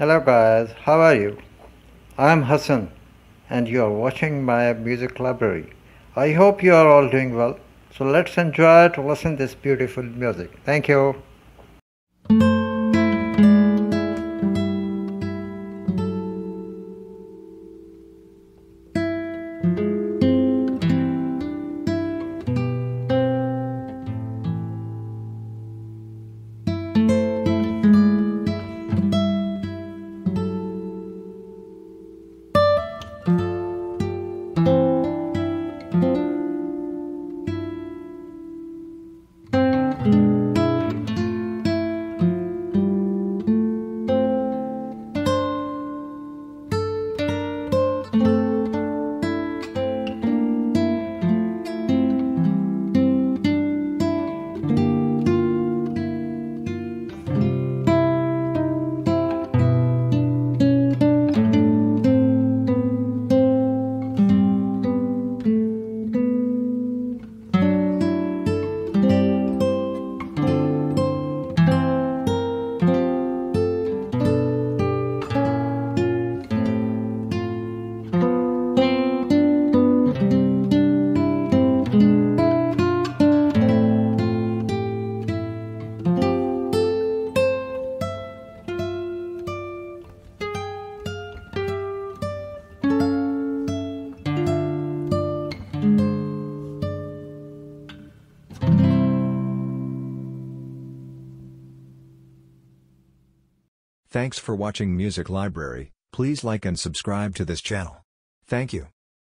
Hello guys, how are you? I'm Hassan and you are watching my music library. I hope you are all doing well. So let's enjoy to listen this beautiful music. Thank you. Thanks for watching Music Library. Please like and subscribe to this channel. Thank you.